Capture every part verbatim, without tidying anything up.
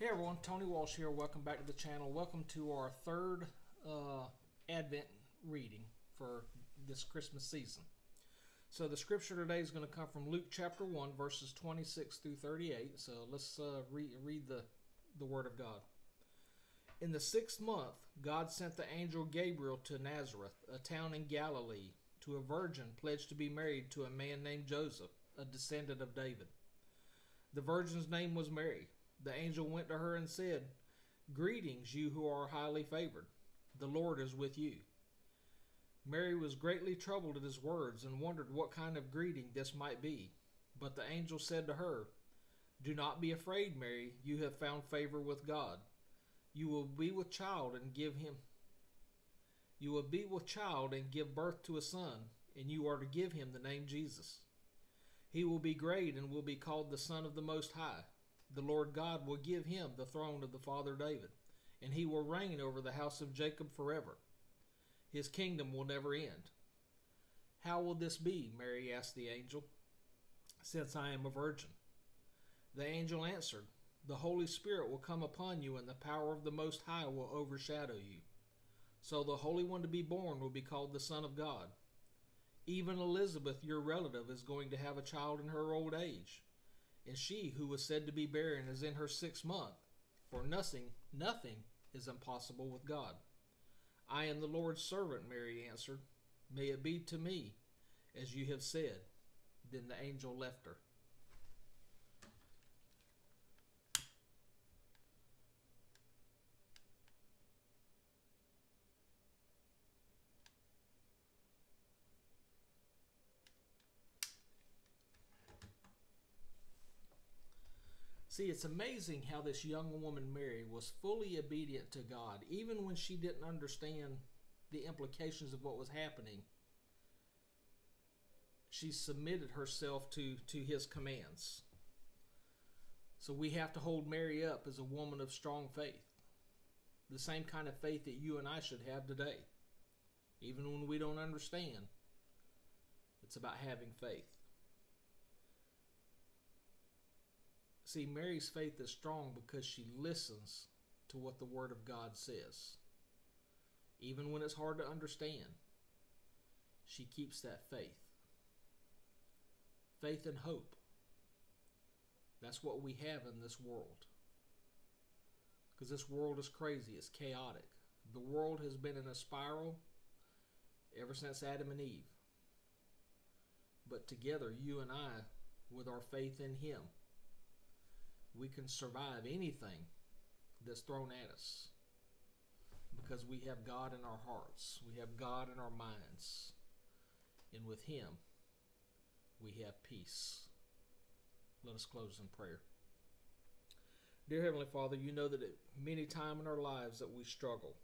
Hey everyone, Tony Walsh here. Welcome back to the channel. Welcome to our third uh, Advent reading for this Christmas season. So the scripture today is going to come from Luke chapter one, verses twenty-six through thirty-eight. So let's uh, re read the, the Word of God. In the sixth month, God sent the angel Gabriel to Nazareth, a town in Galilee, to a virgin pledged to be married to a man named Joseph, a descendant of David. The virgin's name was Mary. The angel went to her and said, "Greetings, you who are highly favored. The Lord is with you." Mary was greatly troubled at his words and wondered what kind of greeting this might be. But the angel said to her, "Do not be afraid, Mary. You have found favor with God. You will be with child and give him. You will be with child and give birth to a son, and you are to give him the name Jesus. He will be great and will be called the Son of the Most High. The Lord God will give him the throne of the father David, and he will reign over the house of Jacob forever. His kingdom will never end." "How will this be?" Mary asked the angel, "since I am a virgin?" The angel answered, "The Holy Spirit will come upon you, and the power of the Most High will overshadow you. So the Holy One to be born will be called the Son of God. Even Elizabeth, your relative, is going to have a child in her old age. And she who was said to be barren is in her sixth month, for nothing, nothing is impossible with God." "I am the Lord's servant," Mary answered. "May it be to me as you have said." Then the angel left her. See, it's amazing how this young woman, Mary, was fully obedient to God, even when she didn't understand the implications of what was happening. She submitted herself to, to his commands. So we have to hold Mary up as a woman of strong faith, the same kind of faith that you and I should have today. Even when we don't understand, it's about having faith. See, Mary's faith is strong because she listens to what the Word of God says. Even when it's hard to understand, she keeps that faith. Faith and hope. That's what we have in this world. Because this world is crazy. It's chaotic. The world has been in a spiral ever since Adam and Eve. But together, you and I, with our faith in Him, we can survive anything that's thrown at us because we have God in our hearts. We have God in our minds. And with Him, we have peace. Let us close in prayer. Dear Heavenly Father, you know that many times in our lives that we struggle.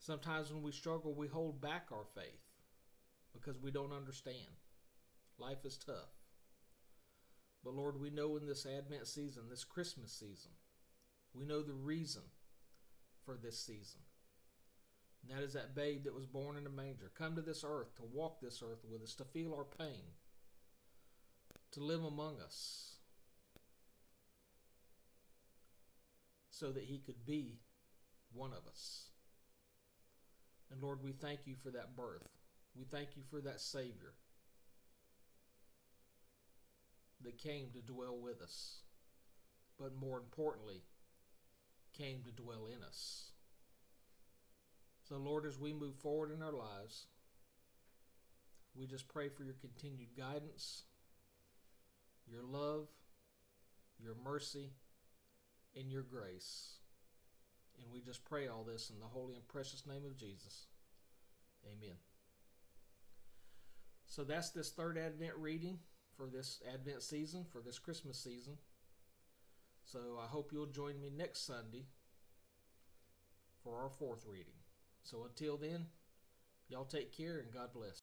Sometimes when we struggle, we hold back our faith because we don't understand. Life is tough. But Lord, we know in this Advent season, this Christmas season, we know the reason for this season. And that is that babe that was born in a manger, come to this earth, to walk this earth with us, to feel our pain, to live among us, so that He could be one of us. And Lord, we thank You for that birth. We thank You for that Savior that came to dwell with us, but more importantly, came to dwell in us. So Lord, as we move forward in our lives, we just pray for Your continued guidance, Your love, Your mercy, and Your grace. And we just pray all this in the holy and precious name of Jesus. Amen. So that's this third Advent reading for this Advent season, for this Christmas season. So I hope you'll join me next Sunday for our fourth reading. So until then, y'all take care and God bless.